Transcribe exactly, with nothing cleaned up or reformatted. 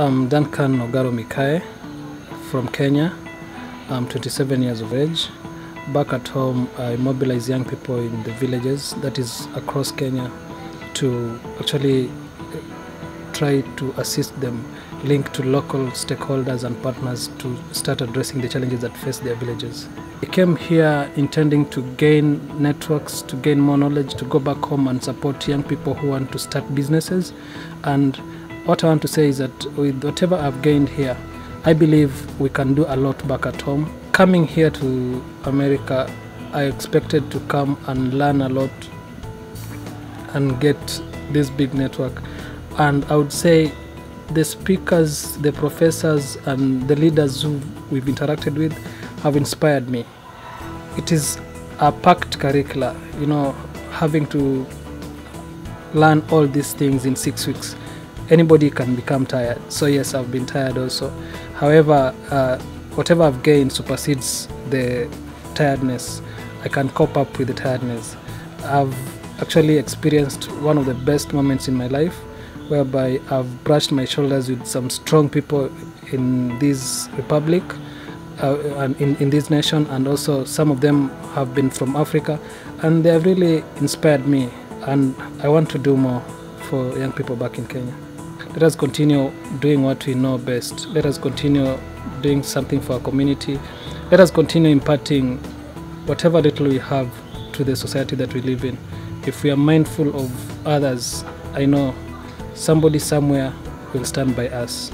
I'm Duncan Ogaro Mikae from Kenya. I'm twenty-seven years of age. Back at home, I mobilize young people in the villages, that is across Kenya, to actually try to assist them, link to local stakeholders and partners to start addressing the challenges that face their villages. I came here intending to gain networks, to gain more knowledge, to go back home and support young people who want to start businesses. And what I want to say is that with whatever I've gained here, I believe we can do a lot back at home. Coming here to America, I expected to come and learn a lot and get this big network. And I would say the speakers, the professors, and the leaders who we've interacted with have inspired me. It is a packed curricula, you know, having to learn all these things in six weeks. Anybody can become tired. So yes, I've been tired also. However, uh, whatever I've gained supersedes the tiredness. I can cope up with the tiredness. I've actually experienced one of the best moments in my life, whereby I've brushed my shoulders with some strong people in this republic, uh, and in, in this nation, and also some of them have been from Africa, and they have really inspired me, and I want to do more for young people back in Kenya. Let us continue doing what we know best. Let us continue doing something for our community. Let us continue imparting whatever little we have to the society that we live in. If we are mindful of others, I know somebody somewhere will stand by us.